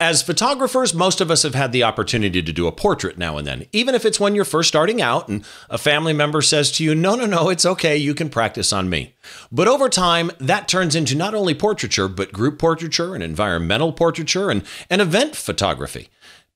As photographers, most of us have had the opportunity to do a portrait now and then, even if it's when you're first starting out and a family member says to you, no, no, no, it's okay, you can practice on me. But over time, that turns into not only portraiture, but group portraiture and environmental portraiture and event photography.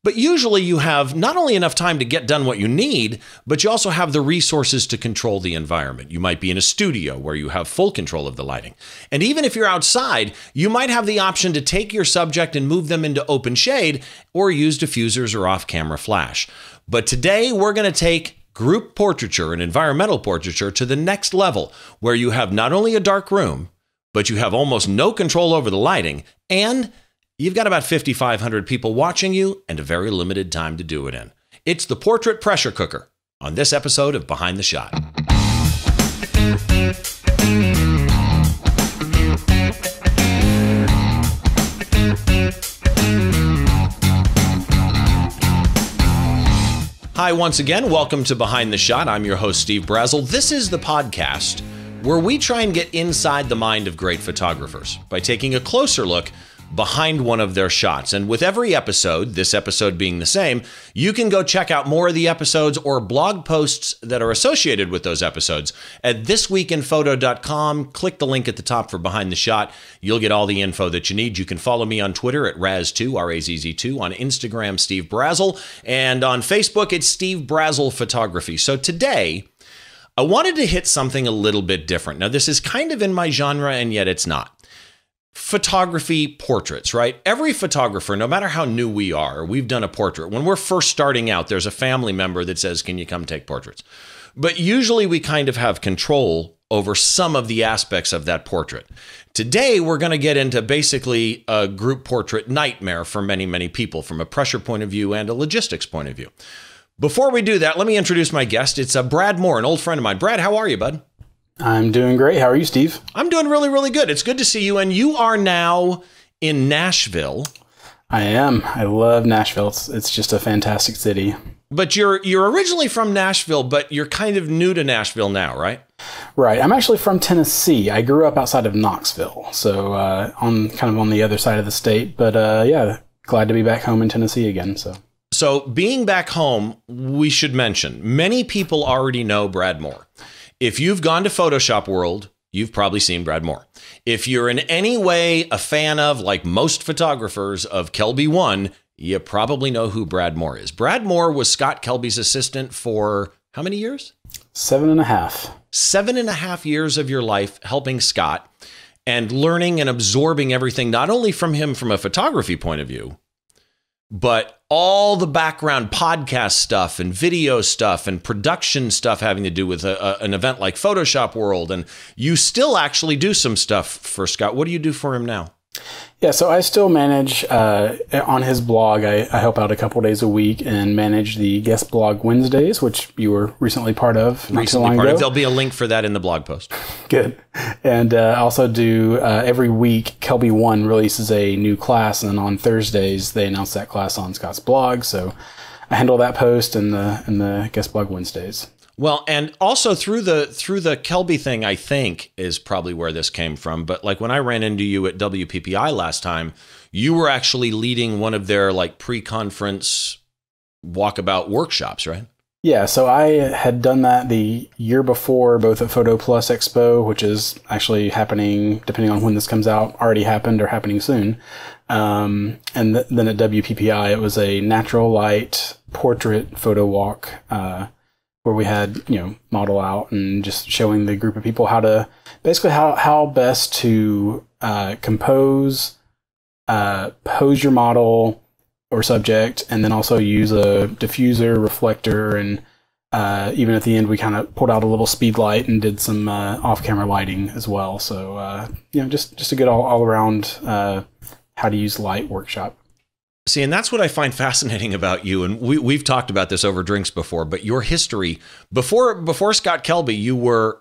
But usually you have not only enough time to get done what you need, but you also have the resources to control the environment. You might be in a studio where you have full control of the lighting. And even if you're outside, you might have the option to take your subject and move them into open shade or use diffusers or off-camera flash. But today we're going to take group portraiture and environmental portraiture to the next level, where you have not only a dark room, but you have almost no control over the lighting, and you've got about 5,500 people watching you and a very limited time to do it in. It's the portrait pressure cooker on this episode of Behind the Shot. Hi, once again, welcome to Behind the Shot. I'm your host, Steve Brazill. This is the podcast where we try and get inside the mind of great photographers by taking a closer look behind one of their shots. And with every episode, this episode being the same, you can go check out more of the episodes or blog posts that are associated with those episodes at thisweekinphoto.com. Click the link at the top for Behind the Shot. You'll get all the info that you need. You can follow me on Twitter at Razz2, R-A-Z-Z-2, on Instagram, Steve Brazill, and on Facebook, it's Steve Brazill Photography. So today, I wanted to hit something a little bit different. Now, this is kind of in my genre, and yet it's not. Photography portraits, right? Every photographer, no matter how new we are, we've done a portrait. When we're first starting out, there's a family member that says, can you come take portraits? But usually we kind of have control over some of the aspects of that portrait. Today, we're going to get into basically a group portrait nightmare for many, many people from a pressure point of view and a logistics point of view. Before we do that, let me introduce my guest. It's Brad Moore, an old friend of mine. Brad, how are you, bud? I'm doing great. How are you, Steve? I'm doing really, really good. It's good to see you. And you are now in Nashville. I am. I love Nashville. It's just a fantastic city. But you're originally from Nashville, but you're kind of new to Nashville now, right? Right. I'm actually from Tennessee. I grew up outside of Knoxville, so kind of on the other side of the state. But yeah, glad to be back home in Tennessee again. So being back home, we should mention many people already know Brad Moore. If you've gone to Photoshop World, you've probably seen Brad Moore. If you're in any way a fan of, like most photographers, of Kelby One, you probably know who Brad Moore is. Brad Moore was Scott Kelby's assistant for how many years? 7.5. 7.5 years of your life helping Scott and learning and absorbing everything, not only from him from a photography point of view, but all the background podcast stuff and video stuff and production stuff having to do with an event like Photoshop World. And you still actually do some stuff for Scott. What do you do for him now? Yeah, so I still manage on his blog. I help out a couple days a week and manage the guest blog Wednesdays, which you were recently part of. Not too long ago. There'll be a link for that in the blog post. Good. And I also do every week, Kelby One releases a new class, and on Thursdays they announce that class on Scott's blog. So I handle that post and the guest blog Wednesdays. Well, and also through the Kelby thing, I think, is probably where this came from. But like when I ran into you at WPPI last time, you were actually leading one of their like pre-conference walkabout workshops, right? Yeah, so I had done that the year before, both at Photo Plus Expo, which is actually happening, depending on when this comes out, already happened or happening soon. And then at WPPI, it was a natural light portrait photo walk where we had, you know, model out and just showing the group of people how to basically how best to compose, pose your model or subject, and then also use a diffuser, reflector, and even at the end we kind of pulled out a little speed light and did some off-camera lighting as well. So you know, just a good all around how to use light workshop. See, and that's what I find fascinating about you. And we've talked about this over drinks before, but your history before Scott Kelby, you were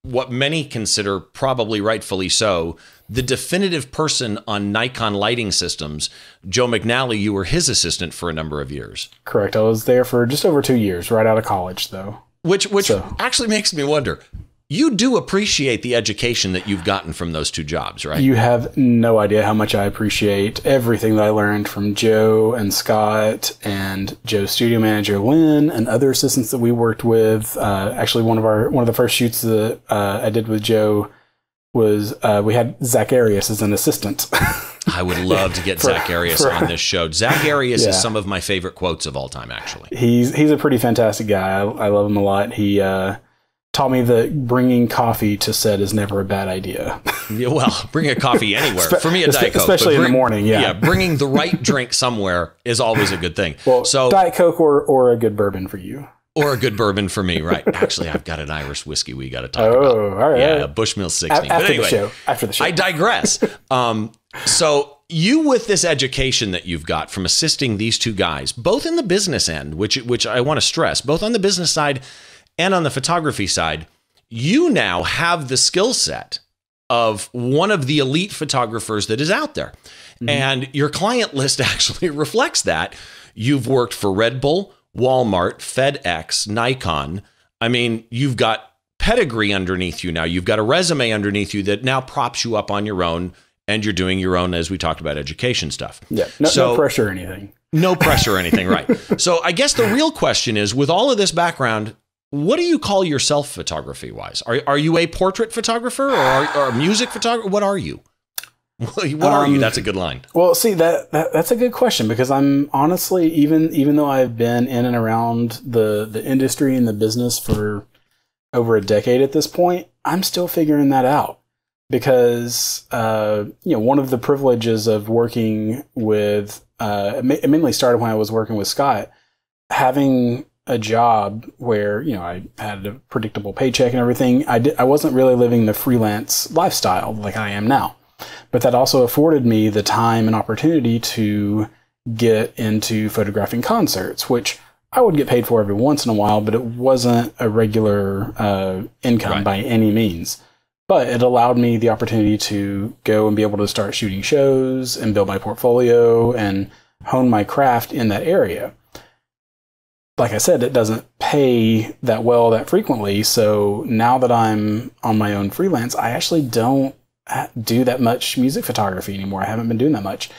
what many consider, probably rightfully so, the definitive person on Nikon lighting systems. Joe McNally, you were his assistant for a number of years. Correct. I was there for just over 2 years, right out of college, though. Which actually makes me wonder, You do appreciate the education that you've gotten from those two jobs, right? You have no idea how much I appreciate everything that I learned from Joe and Scott and Joe's studio manager, Lynn, and other assistants that we worked with. Actually, one of the first shoots that I did with Joe was we had Zach Arias as an assistant. I would love to get Zach Arias on this show. Zach Arias is some of my favorite quotes of all time, actually. He's a pretty fantastic guy. I love him a lot. He... taught me that bringing coffee to set is never a bad idea. Well, bring a coffee anywhere. For me, a Diet Coke. Especially in the morning, yeah. Bringing the right drink somewhere is always a good thing. Well, so, Diet Coke or a good bourbon for you. Or a good bourbon for me, right. Actually, I've got an Irish whiskey we got to talk about. Oh, all right. Yeah, Bushmill 16. After, anyway, after the show. I digress. So... You, with this education that you've got from assisting these two guys, both in the business end, which I want to stress, both on the business side and on the photography side, you now have the skill set of one of the elite photographers that is out there. Mm-hmm. And your client list actually reflects that. You've worked for Red Bull, Walmart, FedEx, Nikon. I mean, you've got pedigree underneath you now. You've got a resume underneath you that now props you up on your own. And you're doing your own, as we talked about, education stuff. Yeah, no pressure or anything. No pressure or anything, right. So I guess the real question is, with all of this background, what do you call yourself photography-wise? Are you a portrait photographer or a music photographer? What are you? What are you? That's a good line. Well, see, that's a good question, because I'm honestly, even though I've been in and around the industry and the business for over a decade at this point, I'm still figuring that out. Because, you know, one of the privileges of working with, it mainly started when I was working with Scott, having a job where, you know, I had a predictable paycheck and everything. I wasn't really living the freelance lifestyle like I am now, but that also afforded me the time and opportunity to get into photographing concerts, which I would get paid for every once in a while, but it wasn't a regular income right. by any means. But it allowed me the opportunity to go and be able to start shooting shows and build my portfolio and hone my craft in that area. Like I said, it doesn't pay that well that frequently. So now that I'm on my own freelance, I actually don't do that much music photography anymore. I haven't been doing that much.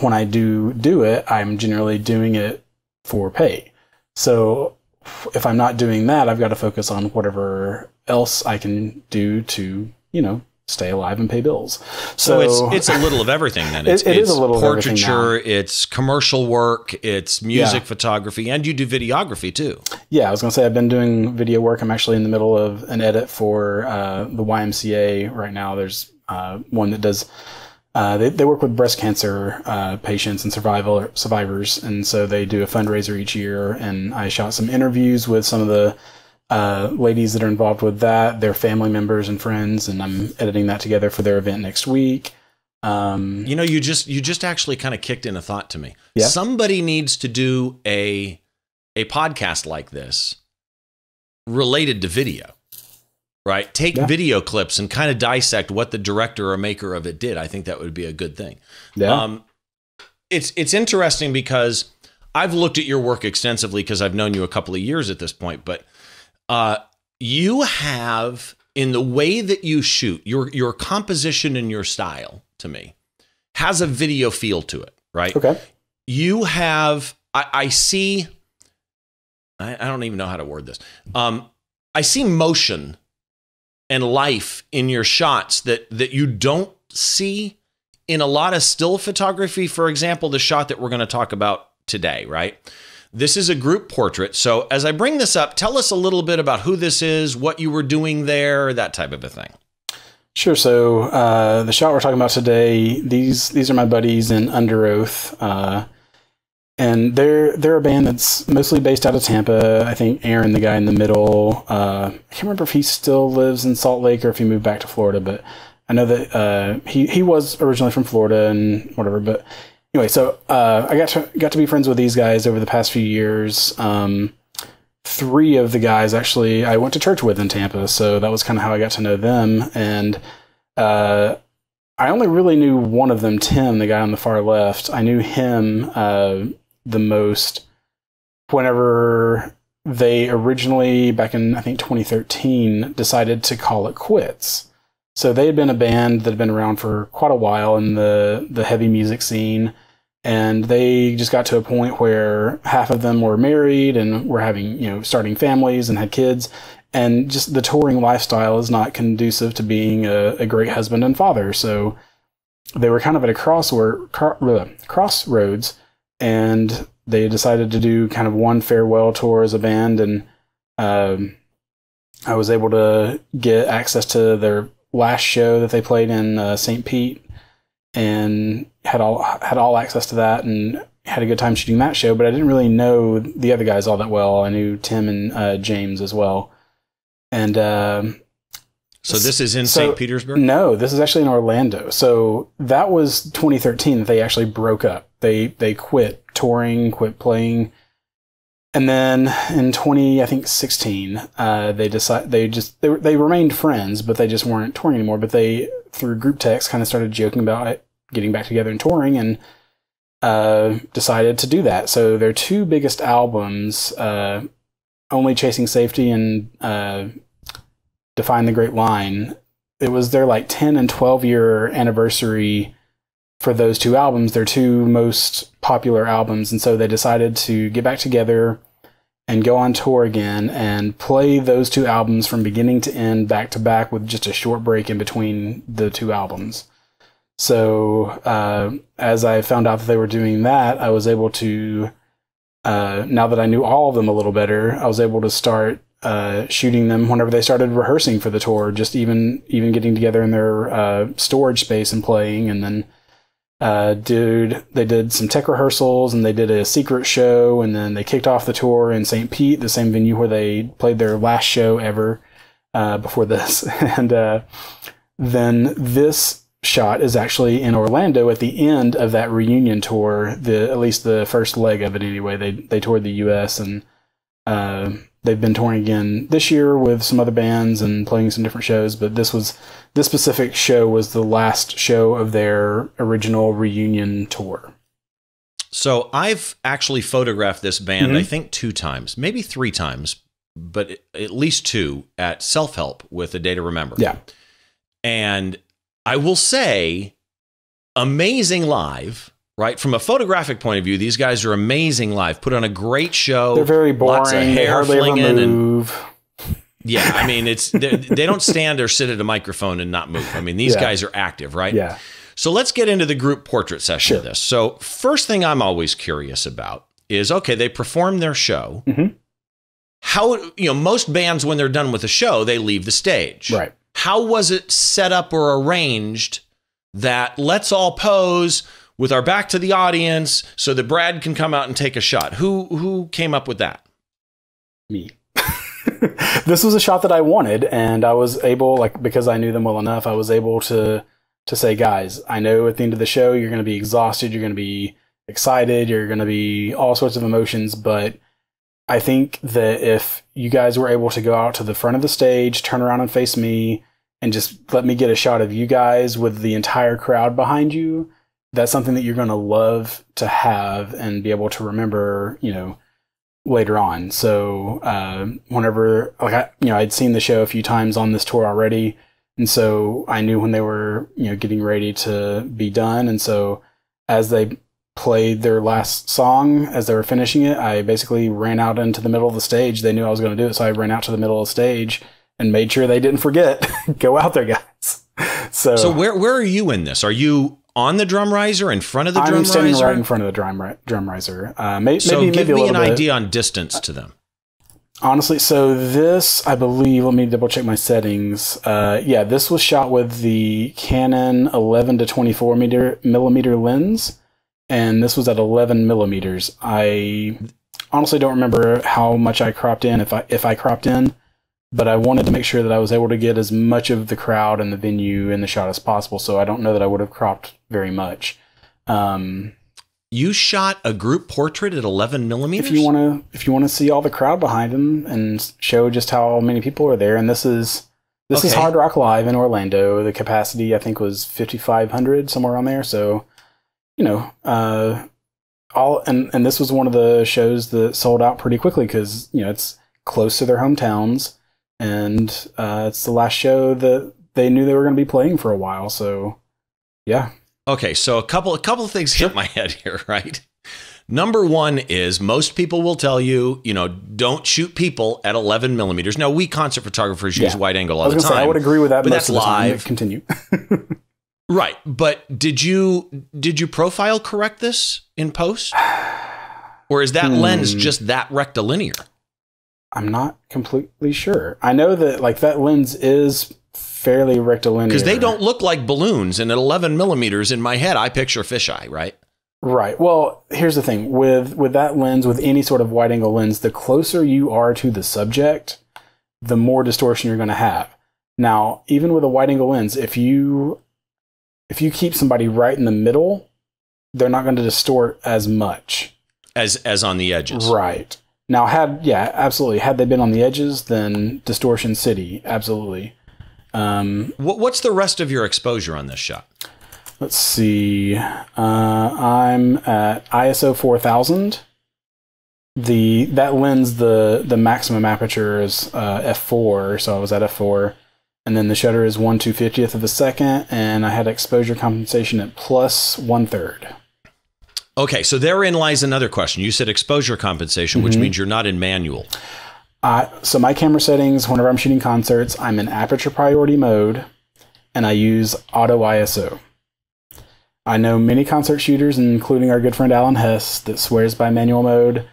When I do it, I'm generally doing it for pay. So if I'm not doing that, I've got to focus on whatever else I can do to, you know, stay alive and pay bills. So it's a little of everything then. It is a little portraiture, it's commercial work, it's music photography, and you do videography too. Yeah, I was gonna say I've been doing video work. I'm actually in the middle of an edit for the YMCA right now. There's one that does they work with breast cancer patients and survivors, and so they do a fundraiser each year, and I shot some interviews with some of the ladies that are involved with that, their family members and friends, and I'm editing that together for their event next week. You know, you just actually kind of kicked in a thought to me. Yeah. Somebody needs to do a podcast like this related to video. Right. Take video clips and kind of dissect what the director or maker of it did. I think that would be a good thing. Yeah. It's interesting because I've looked at your work extensively because I've known you a couple of years at this point. But you have, in the way that you shoot, your composition and your style, to me, has a video feel to it. Right. Okay. You have I don't even know how to word this. I see motion and life in your shots that you don't see in a lot of still photography. For example, the shot that we're going to talk about today, right? This is a group portrait. So as I bring this up, tell us a little bit about who this is, what you were doing there, that type of a thing. Sure. So the shot we're talking about today, these are my buddies in Underoath. And they're a band that's mostly based out of Tampa. I think Aaron, the guy in the middle, I can't remember if he still lives in Salt Lake or if he moved back to Florida, but I know that he was originally from Florida and whatever. But anyway, so I got to be friends with these guys over the past few years. Three of the guys, actually, I went to church with in Tampa, so that was kind of how I got to know them. And I only really knew one of them, Tim, the guy on the far left. I knew him the most whenever they originally, back in, I think, 2013, decided to call it quits. So they had been a band that had been around for quite a while in the heavy music scene, and they just got to a point where half of them were married and were having, you know, starting families and had kids, and just the touring lifestyle is not conducive to being a great husband and father. So they were kind of at a crossroads, and they decided to do kind of one farewell tour as a band, and I was able to get access to their last show that they played in St. Pete, and had all access to that, and had a good time shooting that show. But I didn't really know the other guys all that well. I knew Tim and James as well, and so this is in St. Petersburg? No, this is actually in Orlando. So that was 2013 that they actually broke up. They quit touring, quit playing. And then in 2016, they remained friends, but they just weren't touring anymore. But they, through group text, kind of started joking about it, getting back together and touring, and decided to do that. So their two biggest albums, Only Chasing Safety and Define the Great Line, it was their like 10 and 12 year anniversary for those two albums, their two most popular albums. And so they decided to get back together and go on tour again and play those two albums from beginning to end, back to back, with just a short break in between the two albums. So as I found out that they were doing that, I was able to, now that I knew all of them a little better, I was able to start shooting them whenever they started rehearsing for the tour, just even getting together in their storage space and playing. And then they did some tech rehearsals, and they did a secret show, and then they kicked off the tour in St. Pete, the same venue where they played their last show ever before this. And then this shot is actually in Orlando at the end of that reunion tour, at least the first leg of it anyway. They toured the U.S. and they've been touring again this year with some other bands and playing some different shows, but this specific show was the last show of their original reunion tour. So I've actually photographed this band, I think 2 times, maybe 3 times, but at least 2 at Self-Help with A Day to Remember. Yeah. And I will say, amazing live. Right. From a photographic point of view, these guys are amazing live, put on a great show. They're very boring. Lots of hair flinging. And, yeah. I mean, they don't stand or sit at a microphone and not move. I mean, these guys are active, right? Yeah. So let's get into the group portrait session of this. So first thing I'm always curious about is, okay, they perform their show. How, you know, most bands, when they're done with a show, they leave the stage. Right. How was it set up or arranged that let's all pose with our back to the audience so that Brad can come out and take a shot? Who came up with that? Me. This was a shot that I wanted, and I was able, like, because I knew them well enough, I was able to say, guys, I know at the end of the show you're going to be exhausted, you're going to be excited, you're going to be all sorts of emotions, but I think that if you guys were able to go out to the front of the stage, turn around and face me, and just let me get a shot of you guys with the entire crowd behind you, that's something that you're going to love to have and be able to remember, you know, later on. So whenever, like, I'd seen the show a few times on this tour already, and so I knew when they were, you know, getting ready to be done. And so as they played their last song, as they were finishing it, I basically ran out into the middle of the stage. They knew I was going to do it, so I ran out to the middle of the stage and made sure they didn't forget. Go out there, guys. So where are you in this? Are you on the drum riser, in front of the drum riser? I'm standing right in front of the drum riser. Maybe give me an idea on distance to them. Honestly, so this, I believe, let me double check my settings. Yeah, this was shot with the Canon 11 to 24 millimeter lens, and this was at 11 millimeters. I honestly don't remember how much I cropped in, if I cropped in, but I wanted to make sure that I was able to get as much of the crowd and the venue in the shot as possible. So I don't know that I would have cropped very much. You shot a group portrait at 11 millimeters. If you want to see all the crowd behind them and show just how many people are there. And this is Hard Rock Live in Orlando. The capacity, I think, was 5,500, somewhere around there. So, you know, And this was one of the shows that sold out pretty quickly because, you know, it's close to their hometowns, and it's the last show that they knew they were going to be playing for a while. So, yeah. Okay, so a couple of things hit my head here, right? Number one is most people will tell you, you know, don't shoot people at 11 millimeters. Now, we concert photographers use wide angle all the time. I would agree with that, but that's live. Continue. Right, but did you profile correct this in post, or is that lens just that rectilinear? I'm not completely sure. I know that like that lens is fairly rectilinear because they don't look like balloons, and at 11 millimeters in my head, I picture fisheye, right? Right. Well, here's the thing with that lens, with any sort of wide angle lens, the closer you are to the subject, the more distortion you're going to have. Now, even with a wide angle lens, if you keep somebody right in the middle, they're not going to distort as much as on the edges. Right. Now, had they been on the edges, then distortion city, absolutely. What's the rest of your exposure on this shot? Let's see. I'm at ISO 4000. That lens, the maximum aperture is f4, so I was at f4, and then the shutter is 1/250th of a second, and I had exposure compensation at +1/3. Okay, so therein lies another question. You said exposure compensation, which means you're not in manual. So my camera settings, whenever I'm shooting concerts, I'm in aperture priority mode, and I use auto ISO. I know many concert shooters, including our good friend Alan Hess, that swears by manual mode.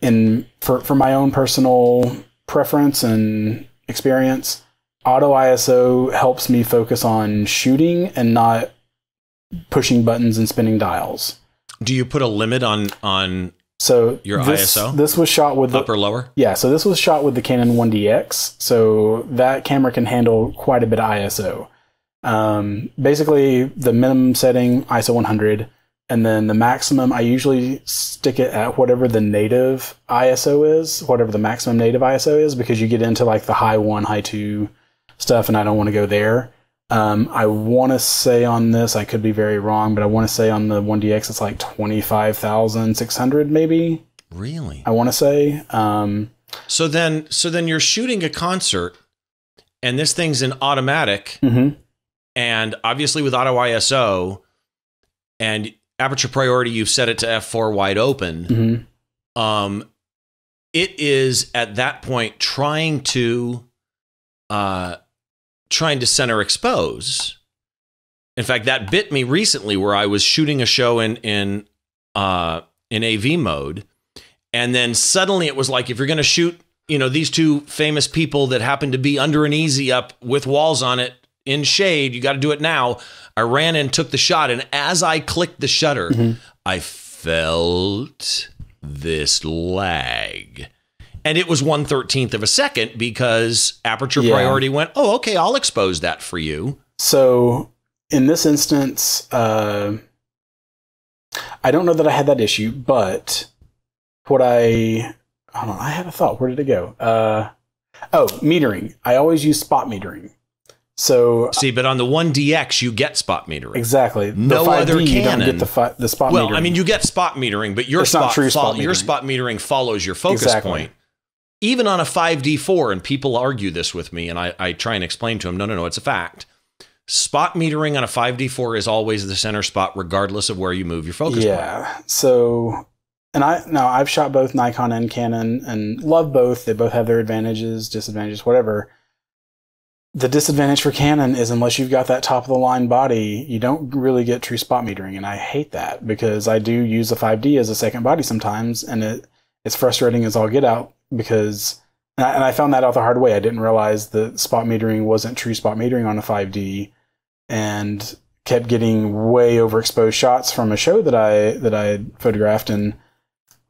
And for my own personal preference and experience, auto ISO helps me focus on shooting and not pushing buttons and spinning dials. Do you put a limit on ISO? This was shot with upper lower. Yeah, so this was shot with the Canon 1DX, so that camera can handle quite a bit of ISO. Basically, the minimum setting ISO 100, and then the maximum I usually stick it at whatever the native ISO is, whatever the maximum native ISO is, because you get into like the high 1, high 2 stuff, and I don't want to go there. I want to say on this, I could be very wrong, but I want to say on the 1DX, it's like 25,600 maybe. Really? I want to say. So then you're shooting a concert and this thing's in automatic and obviously with auto ISO and aperture priority, you've set it to F4 wide open. It is at that point trying to center expose. In fact, that bit me recently where I was shooting a show in AV mode. And then suddenly it was like, if you're going to shoot, you know, these two famous people that happen to be under an easy up with walls on it in shade, you got to do it now. I ran and took the shot. And as I clicked the shutter, I felt this lag. And it was 1/13th of a second because aperture priority went, oh, okay, I'll expose that for you. So in this instance, I don't know that I had that issue, but what I don't know, I had a thought. Where did it go? Oh, metering. I always use spot metering. So see, but on the 1DX, you get spot metering. Exactly. No other Canon. You don't get the spot metering. Well, I mean, you get spot metering, but your spot metering follows your focus point. Even on a 5D4, and people argue this with me, and I try and explain to them, no, it's a fact. Spot metering on a 5D4 is always the center spot, regardless of where you move your focus point. Yeah. So, and I've shot both Nikon and Canon and love both. They both have their advantages, disadvantages, whatever. The disadvantage for Canon is unless you've got that top of the line body, you don't really get true spot metering. And I hate that because I do use a 5D as a second body sometimes. And it's frustrating as all get out. Because, and I found that out the hard way. I didn't realize that spot metering wasn't true spot metering on a 5D, and kept getting way overexposed shots from a show that I photographed, and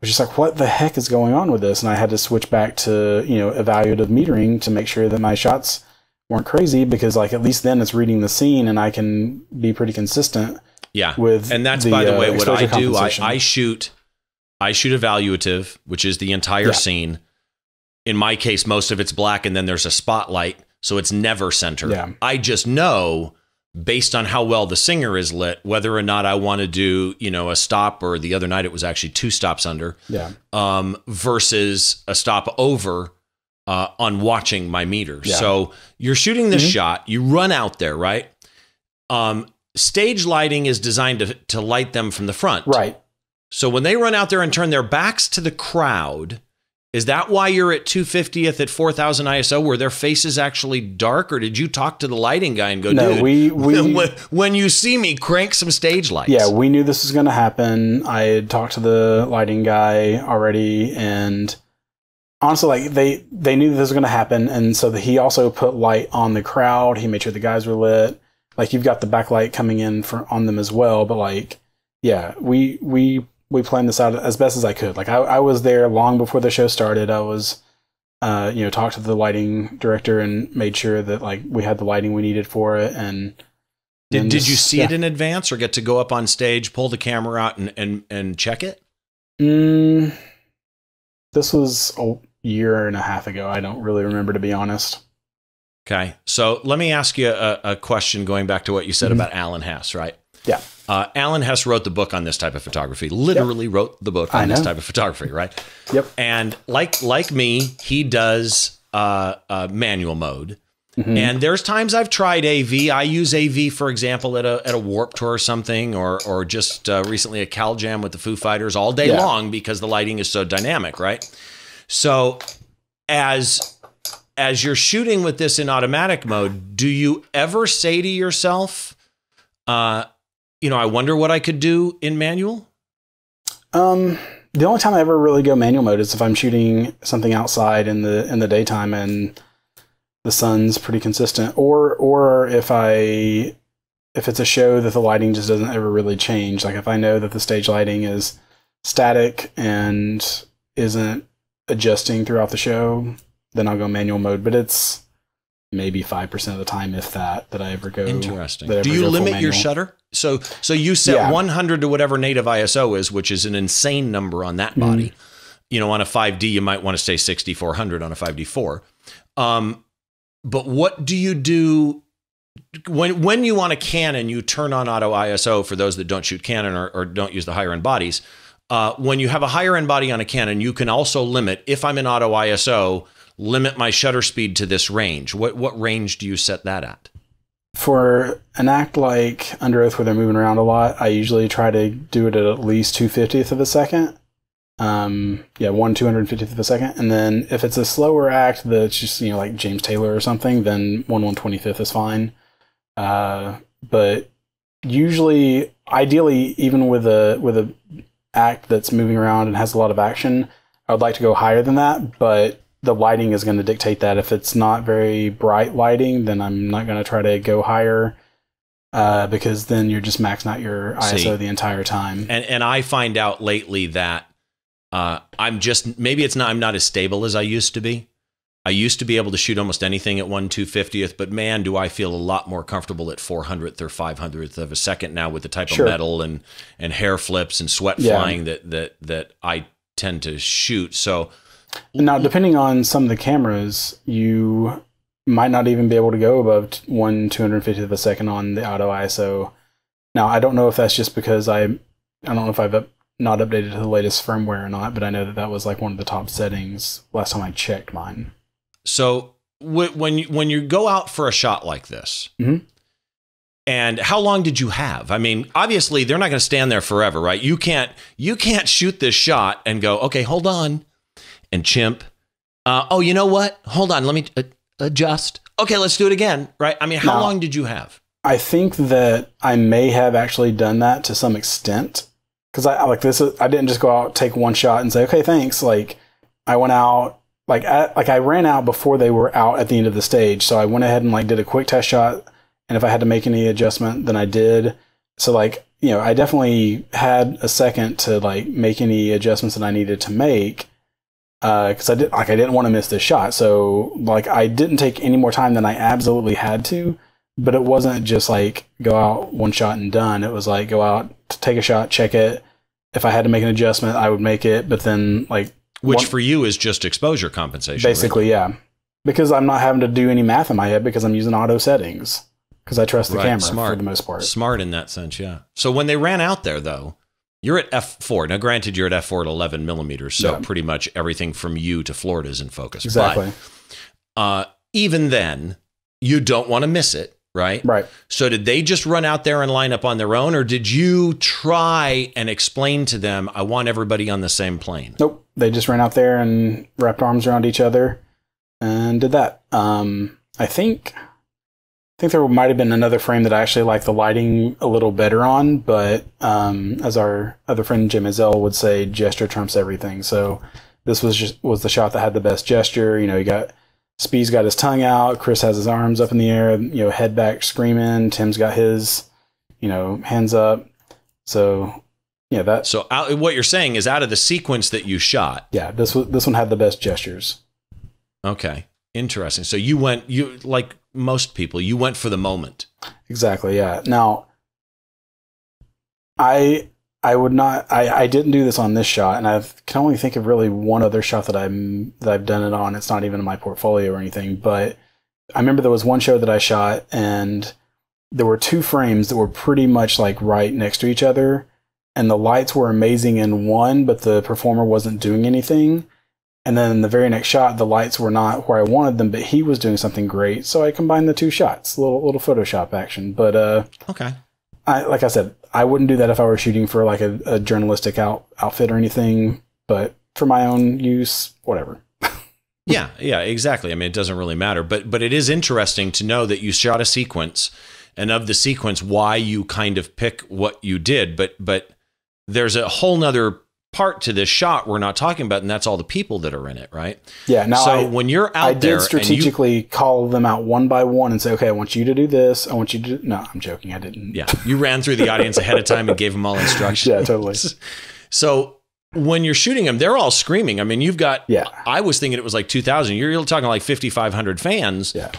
was just like, what the heck is going on with this? And I had to switch back to, you know, evaluative metering to make sure that my shots weren't crazy, because like at least then it's reading the scene and I can be pretty consistent. Yeah. And that's by the way what I do. I shoot evaluative, which is the entire scene. In my case, most of it's black, and then there's a spotlight, so it's never centered. Yeah. I just know based on how well the singer is lit, whether or not I want to do, you know, a stop, or the other night it was actually 2 stops under, yeah, versus a stop over on watching my meter. Yeah. So you're shooting this shot, you run out there, right? Stage lighting is designed to light them from the front. Right. So when they run out there and turn their backs to the crowd, is that why you're at 250th at 4,000 ISO? Were their faces actually dark, or did you talk to the lighting guy and go, no, dude, when you see me, crank some stage lights? Yeah, we knew this was going to happen. I had talked to the lighting guy already, and honestly, like they knew this was going to happen, and so he also put light on the crowd. He made sure the guys were lit. Like, you've got the backlight coming in on them as well, but like, yeah, we planned this out as best as I could. Like, I was there long before the show started. I was, you know, talked to the lighting director and made sure that like we had the lighting we needed for it. And did you see it in advance, or get to go up on stage, pull the camera out and check it? This was a year and a half ago. I don't really remember, to be honest. Okay. So let me ask you a question going back to what you said about Alan Hess, right? Yeah. Alan Hess wrote the book on this type of photography, literally wrote the book on this type of photography, right? Yep. And like me, he does manual mode. And there's times I've tried AV. I use AV, for example, at a Warped Tour or something, or just recently a Cal Jam with the Foo Fighters all day long, because the lighting is so dynamic, right? So as you're shooting with this in automatic mode, do you ever say to yourself, you know, I wonder what I could do in manual? The only time I ever really go manual mode is if I'm shooting something outside in the daytime and the sun's pretty consistent, or if it's a show that the lighting just doesn't ever really change. Like, if I know that the stage lighting is static and isn't adjusting throughout the show, then I'll go manual mode. But it's maybe 5% of the time, if that, that I ever go. Interesting. Do you limit your shutter? So you set 100 to whatever native ISO is, which is an insane number on that body. You know, on a 5D, you might want to stay 6400 on a 5D4. But what do you do when you want a Canon? You turn on auto ISO for those that don't shoot Canon or don't use the higher end bodies. When you have a higher end body on a Canon, you can also limit, if I'm in auto ISO, limit my shutter speed to this range. What range do you set that at? For an act like Underoath, where they're moving around a lot, I usually try to do it at least 2/50th of a second. Yeah, 1/250th of a second. And then if it's a slower act that's just, you know, like James Taylor or something, then 1/125th is fine. But usually, ideally, even with a act that's moving around and has a lot of action, I would like to go higher than that, but the lighting is going to dictate that. If it's not very bright lighting, then I'm not going to try to go higher, because then you're just maxing out your ISO the entire time. And I find out lately that I'm just, maybe it's not, I'm not as stable as I used to be. I used to be able to shoot almost anything at 1/250th, but man, do I feel a lot more comfortable at 400th or 500th of a second now, with the type of metal and hair flips and sweat flying that I tend to shoot. So now, depending on some of the cameras, you might not even be able to go above 1/250th of a second on the auto ISO. Now, I don't know if that's just because I don't know if I've not updated to the latest firmware or not, but I know that that was like one of the top settings last time I checked mine. So when you go out for a shot like this, and how long did you have? I mean, obviously they're not going to stand there forever, right? You can't shoot this shot and go, okay, hold on, and chimp. Oh, you know what? Hold on. Let me adjust. Okay, let's do it again. Right? I mean, how long did you have? I think that I may have actually done that to some extent, because I didn't just go out, take one shot and say, okay, thanks. Like, I went out, like I ran out before they were out at the end of the stage. So I went ahead and like did a quick test shot. And if I had to make any adjustment, then I did. So like, you know, I definitely had a second to like make any adjustments that I needed to make. Because I didn't want to miss this shot, so like I didn't take any more time than I absolutely had to. But it wasn't just like go out one shot and done. It was like go out, take a shot, check it. If I had to make an adjustment, I would make it. But then like, which for you is just exposure compensation, basically, right? Yeah. Because I'm not having to do any math in my head because I'm using auto settings. because I trust the camera for the most part. Smart in that sense, yeah. So when they ran out there, though, you're at f4. Now, granted, you're at f4 at 11 millimeters, so pretty much everything from you to Florida is in focus. Exactly. But even then, you don't want to miss it, right? Right. So did they just run out there and line up on their own, or did you try and explain to them, I want everybody on the same plane? Nope. They just ran out there and wrapped arms around each other and did that. I think there might have been another frame that I actually liked the lighting a little better on, but as our other friend Jim Azell would say, gesture trumps everything. So this was the shot that had the best gesture. You know, you got Spee's got his tongue out, Chris has his arms up in the air, you know, head back screaming, Tim's got his, you know, hands up. So yeah, that. So out, what you're saying is out of the sequence that you shot. Yeah, this one had the best gestures. Okay, interesting. So you went like most people, you went for the moment. Exactly. Yeah. Now I would not, I didn't do this on this shot, and I can only think of really one other shot that I've done it on. It's not even in my portfolio or anything, but I remember there was one show that I shot, and there were two frames that were pretty much like right next to each other, and the lights were amazing in one, but the performer wasn't doing anything. And then in the very next shot, the lights were not where I wanted them, but he was doing something great. So I combined the two shots, little Photoshop action. But okay, like I said, I wouldn't do that if I were shooting for like a journalistic outfit or anything. But for my own use, whatever. Yeah, yeah, exactly. I mean, it doesn't really matter. But it is interesting to know that you shot a sequence, and of the sequence, why you kind of pick what you did. But there's a whole nother part to this shot we're not talking about, and that's all the people that are in it, right? Yeah. Now, so when you're out there, I did strategically call them out one by one and say, okay, I want you to do this. I want you to do... No, I'm joking. I didn't. Yeah. You ran through the audience ahead of time and gave them all instructions. Yeah, totally. So when you're shooting them, they're all screaming. I mean, you've got, yeah, I was thinking it was like 2,000. You're talking like 5,500 fans, yeah,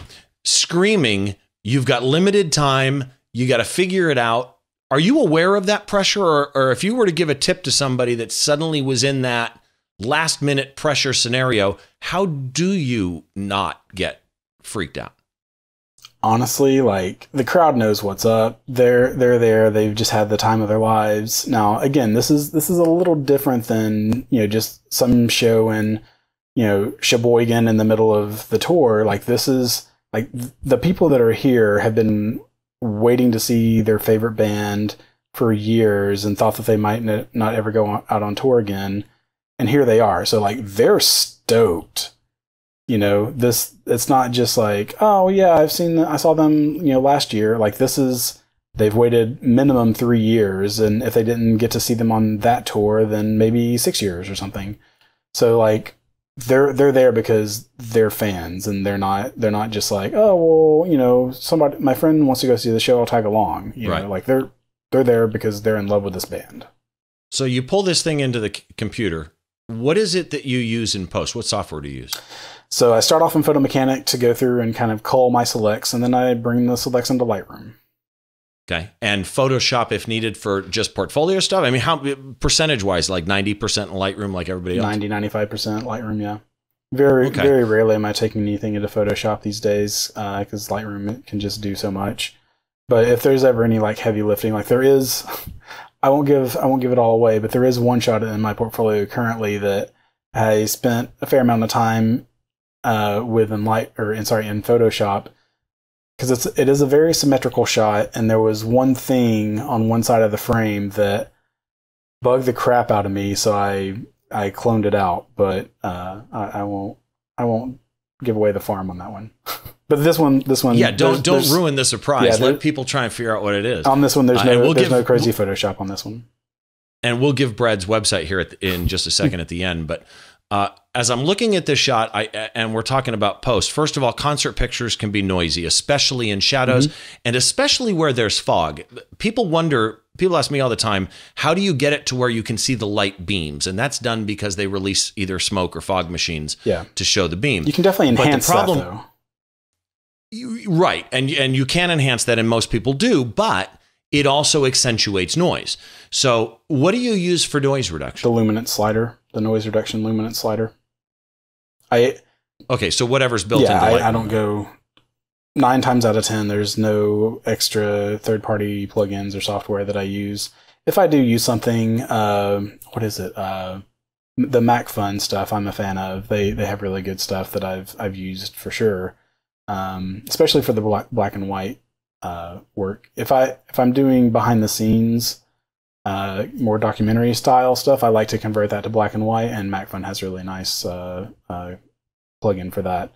screaming. You've got limited time. You got to figure it out. Are you aware of that pressure, or if you were to give a tip to somebody that suddenly was in that last minute pressure scenario, how do you not get freaked out? Honestly, like, the crowd knows what's up. They're there. They've just had the time of their lives. Now, again, this is a little different than, you know, just some show in, you know, Sheboygan in the middle of the tour. Like, this is like the people that are here have been waiting to see their favorite band for years and thought that they might not ever go out on tour again. And here they are. So like, they're stoked, you know, it's not just like, oh yeah, I saw them, you know, last year. Like, they've waited minimum 3 years. And if they didn't get to see them on that tour, then maybe 6 years or something. So like, they're there because they're fans, and they're not just like, oh well, you know, somebody, my friend wants to go see the show, I'll tag along, you know, like they're there because they're in love with this band. So you pull this thing into the computer. What is it that you use in post? What software do you use? So I start off in Photo Mechanic to go through and kind of cull my selects, and then I bring the selects into Lightroom. Okay. And Photoshop if needed for just portfolio stuff? I mean, how percentage wise, like 90% in Lightroom, like everybody else? 90, 95% Lightroom. Yeah. Very rarely am I taking anything into Photoshop these days, because Lightroom can just do so much. But if there's ever any like heavy lifting, like there is, I won't give it all away, but there is one shot in my portfolio currently that I spent a fair amount of time in Photoshop. Because it is a very symmetrical shot, and there was one thing on one side of the frame that bugged the crap out of me, so I cloned it out. But I won't give away the farm on that one. But this one, yeah, don't ruin the surprise. Yeah, let people try and figure out what it is. On this one, there's no crazy Photoshop on this one. And we'll give Brad's website here in just a second at the end, but. As I'm looking at this shot, and we're talking about post, first of all, concert pictures can be noisy, especially in shadows, and especially where there's fog. People ask me all the time, how do you get it to where you can see the light beams? And that's done because they release either smoke or fog machines to show the beam. You can definitely enhance that, though. Right, and you can enhance that, and most people do, but it also accentuates noise. So what do you use for noise reduction? The luminance slider. The noise reduction luminance slider. Okay, so whatever's built into Lightroom. I don't go 9 times out of 10, there's no extra third-party plugins or software that I use. If I do use something, what is it? The MacFun stuff I'm a fan of. They have really good stuff that I've used for sure, especially for the black and white work. If I'm doing behind the scenes, more documentary style stuff, I like to convert that to black and white, and MacFun has a really nice plugin for that.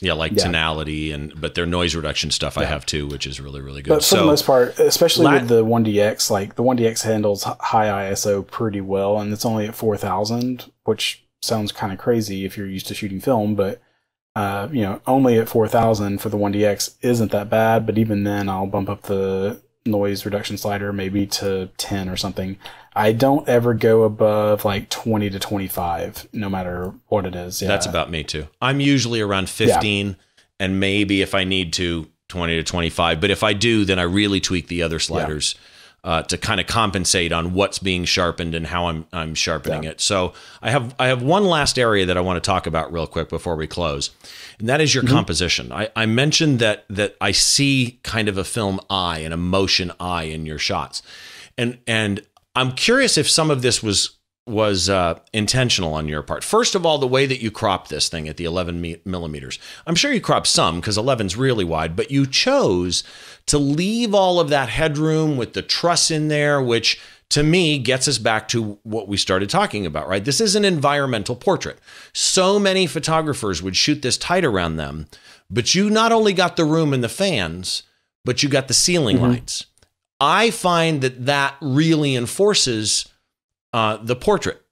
Yeah, like tonality, and but their noise reduction stuff I have too, which is really, really good. But for the most part, especially with the 1DX, like the 1DX handles high ISO pretty well, and it's only at 4,000, which sounds kind of crazy if you're used to shooting film, but you know, only at 4,000 for the 1DX isn't that bad. But even then, I'll bump up the noise reduction slider maybe to 10 or something. I don't ever go above like 20 to 25, no matter what it is. Yeah. That's about me too. I'm usually around 15 and maybe if I need to 20 to 25, but if I do, then I really tweak the other sliders to kind of compensate on what's being sharpened and how I'm sharpening it. So I have one last area that I want to talk about real quick before we close, and that is your composition. I mentioned that I see kind of a film eye and a motion eye in your shots, and I'm curious if some of this was intentional on your part. First of all, the way that you cropped this thing at the 11 millimeters. I'm sure you cropped some because 11's really wide, but you chose to leave all of that headroom with the truss in there, which to me gets us back to what we started talking about, right? This is an environmental portrait. So many photographers would shoot this tight around them, but you not only got the room and the fans, but you got the ceiling lights. I find that really enforces the portrait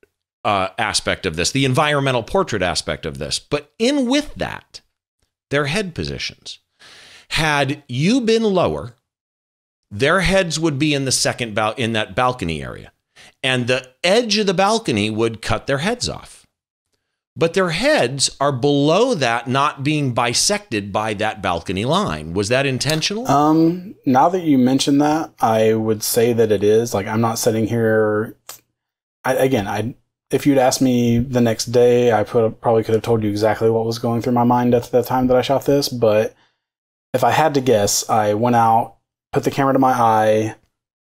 aspect of this, the environmental portrait aspect of this. But in with that, their head positions. Had you been lower, their heads would be in the second in that balcony area, and the edge of the balcony would cut their heads off. But their heads are below that, not being bisected by that balcony line. Was that intentional? Now that you mention that, I would say that it is. Like, I'm not sitting here. If you'd asked me the next day, I probably could have told you exactly what was going through my mind at the time that I shot this. But if I had to guess, I went out, put the camera to my eye,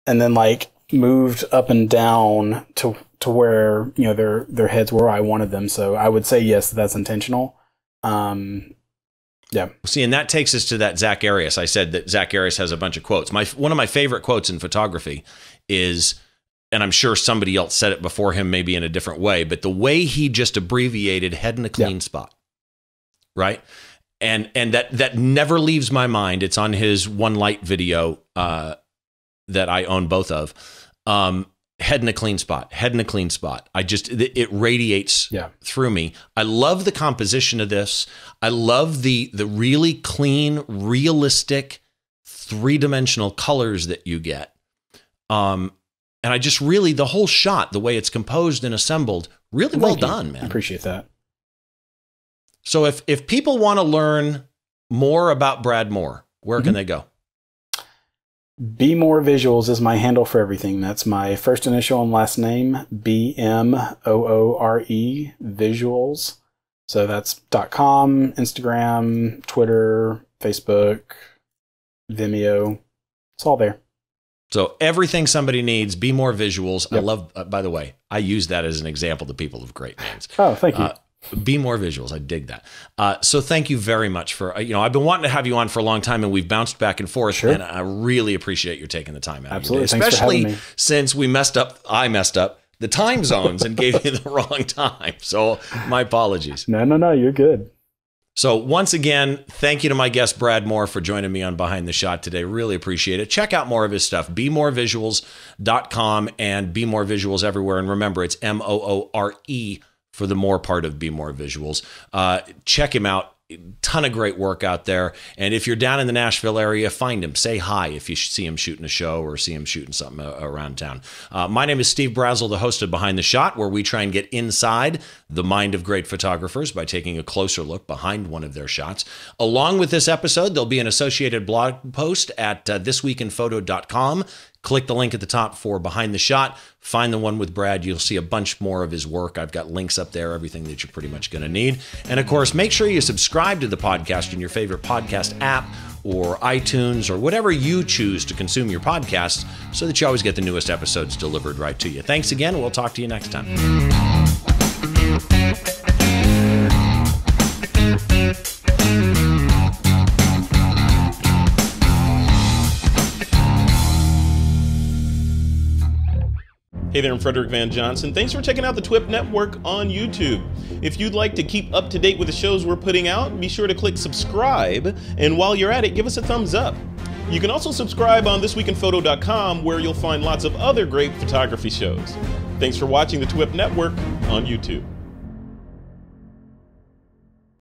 and then like moved up and down to where, you know, their heads were where I wanted them. So I would say, yes, that's intentional. Yeah. See, and that takes us to that Zach Arias. I said that Zach Arias has a bunch of quotes. One of my favorite quotes in photography is, and I'm sure somebody else said it before him, maybe in a different way, but the way he just abbreviated head in a clean spot, right? And that never leaves my mind. It's on his One Light video that I own both of. Head in a clean spot, head in a clean spot. It radiates through me. I love the composition of this. I love the really clean, realistic, three-dimensional colors that you get. And I just really, the whole shot, the way it's composed and assembled, really well done, man. I appreciate that. So if people want to learn more about Brad Moore, where can they go? BMooreVisuals is my handle for everything. That's my first initial and last name, BMOORE Visuals. So that's .com, Instagram, Twitter, Facebook, Vimeo. It's all there. So everything somebody needs, BMooreVisuals. I love, by the way, I use that as an example to people of great names. Oh, thank you. BMooreVisuals. I dig that. So thank you very much for, you know, I've been wanting to have you on for a long time and we've bounced back and forth, and I really appreciate your taking the time out. Absolutely. Of your day, especially since I messed up the time zones and gave you the wrong time. So my apologies. No, you're good. So once again, thank you to my guest, Brad Moore, for joining me on Behind the Shot today. Really appreciate it. Check out more of his stuff, BMooreVisuals.com and BMooreVisuals everywhere. And remember, it's MOORE for the more part of BMooreVisuals. Check him out. Ton of great work out there. And if you're down in the Nashville area, find him. Say hi if you see him shooting a show or see him shooting something around town. My name is Steve Brazill, the host of Behind the Shot, where we try and get inside the mind of great photographers by taking a closer look behind one of their shots. Along with this episode, there'll be an associated blog post at thisweekinphoto.com. Click the link at the top for Behind the Shot. Find the one with Brad. You'll see a bunch more of his work. I've got links up there, everything that you're pretty much going to need. And, of course, make sure you subscribe to the podcast in your favorite podcast app or iTunes or whatever you choose to consume your podcasts so that you always get the newest episodes delivered right to you. Thanks again. We'll talk to you next time. Hey there, I'm Frederick Van Johnson. Thanks for checking out the TWiP Network on YouTube. If you'd like to keep up to date with the shows we're putting out, be sure to click subscribe, and while you're at it, give us a thumbs up. You can also subscribe on ThisWeekInPhoto.com, where you'll find lots of other great photography shows. Thanks for watching the TWiP Network on YouTube.